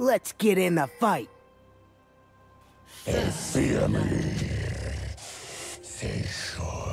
Let's get in the fight. Fear me. They should.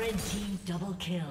Red team double kill.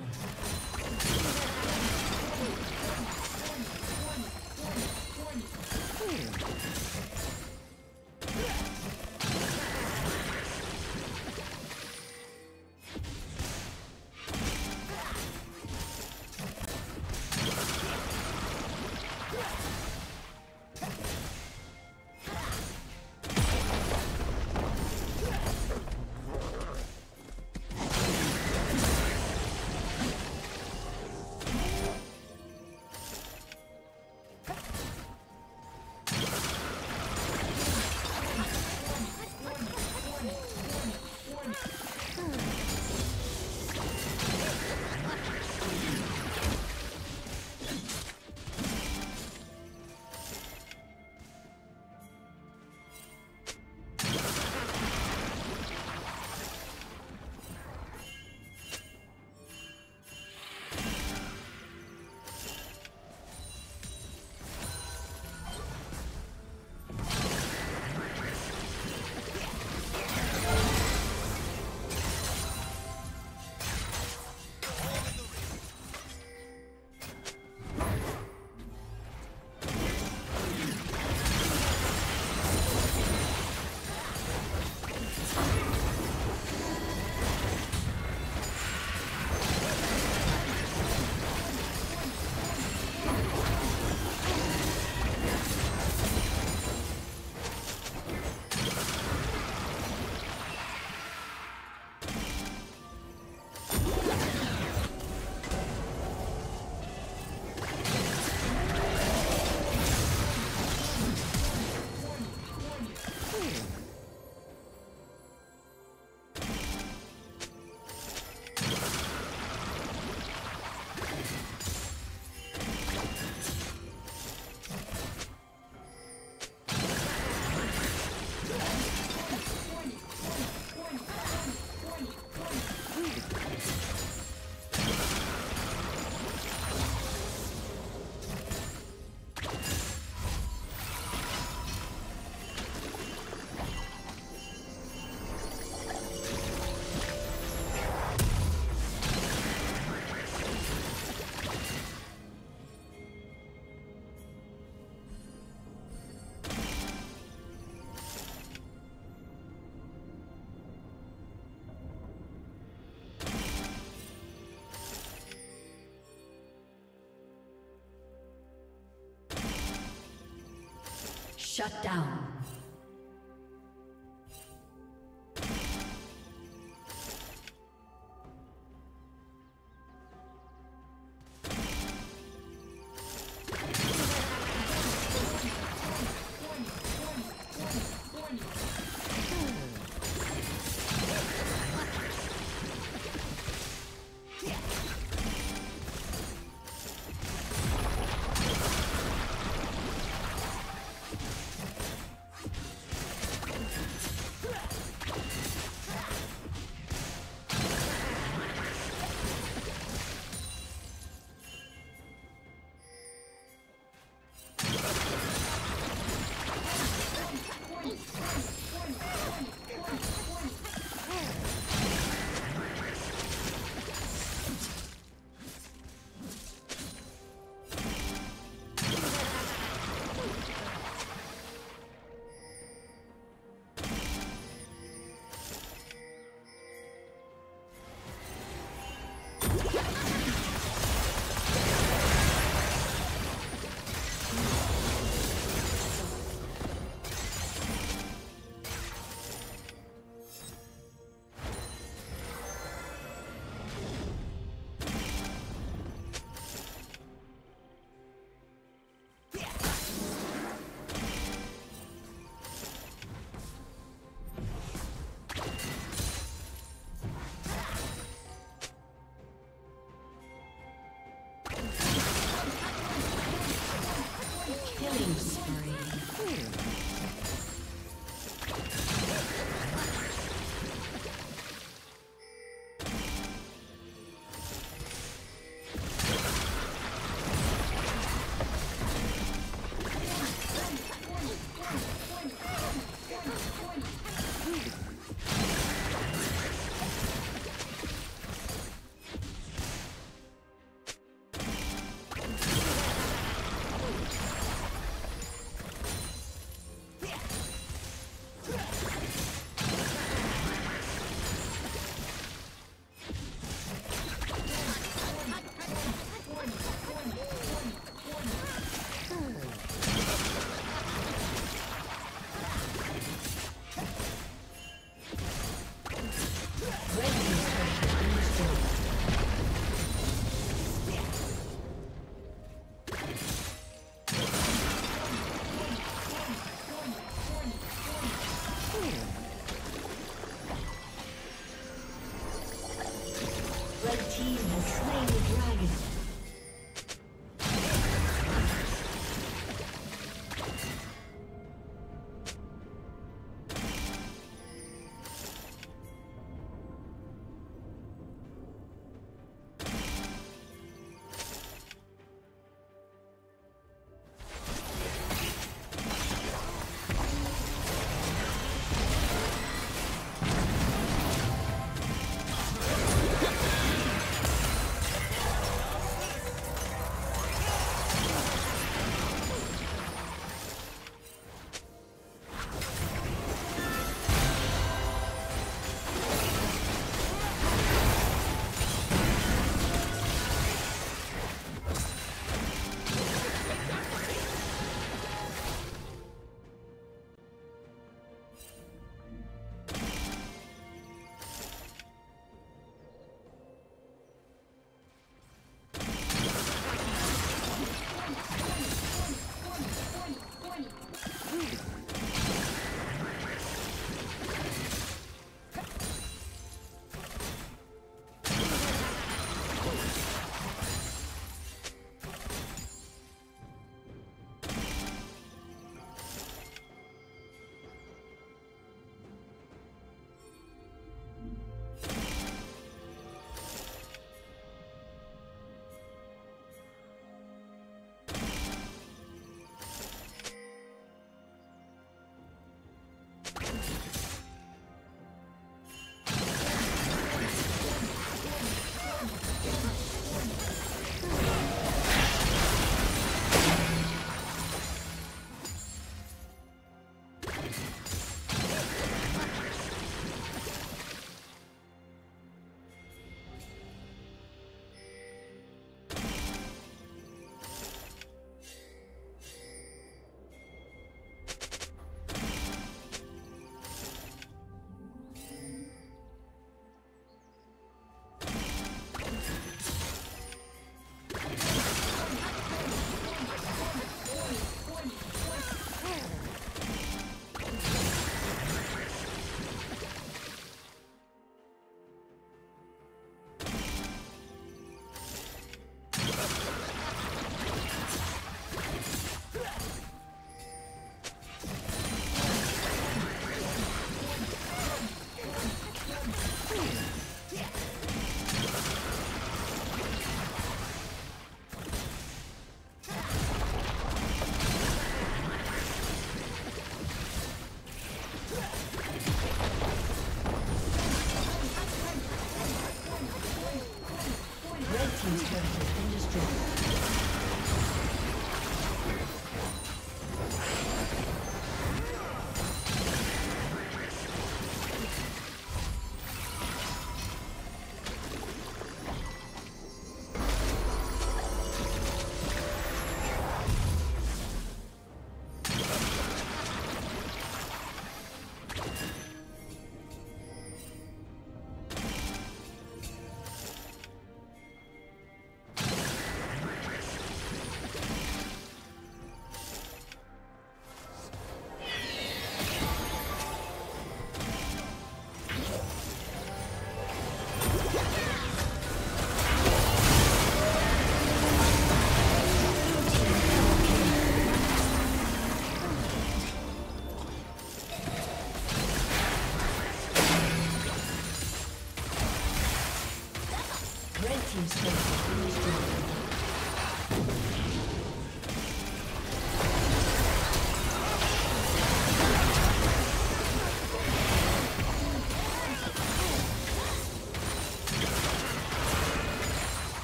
Shut down.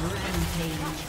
Rampage.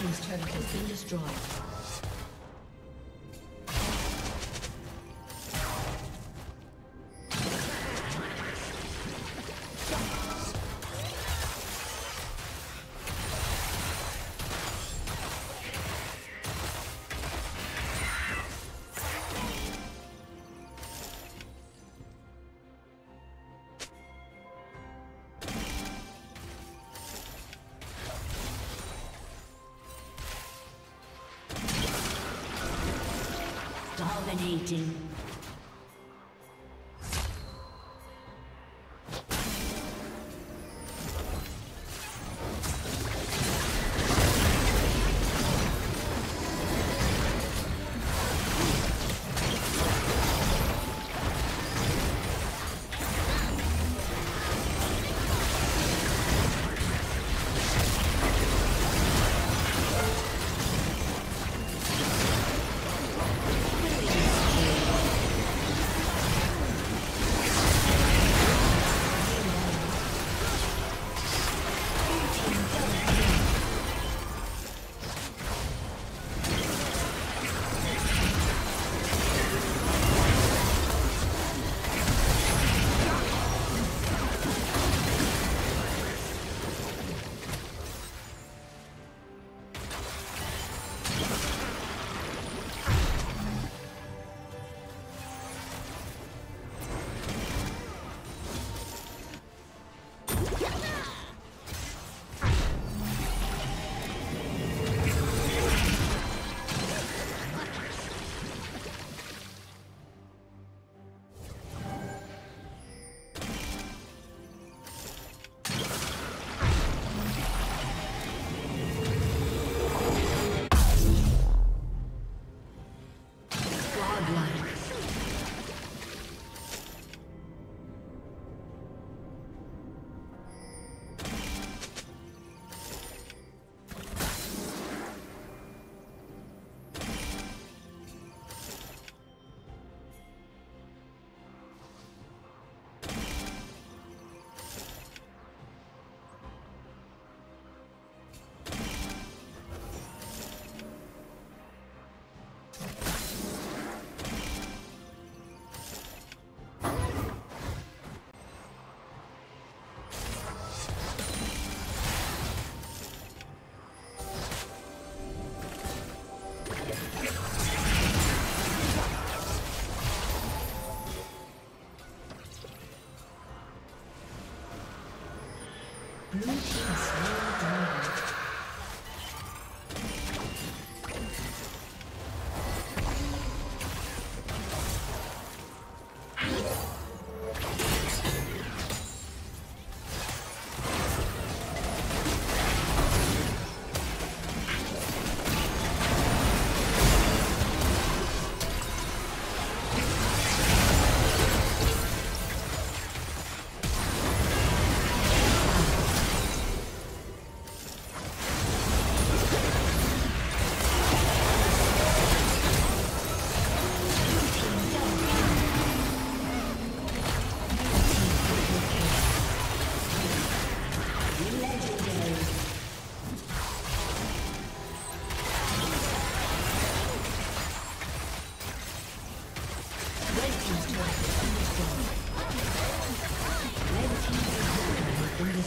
Team's turret has been destroyed. Dominating.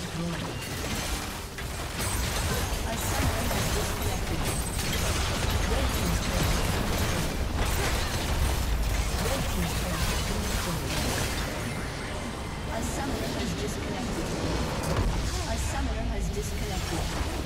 A summoner has disconnected.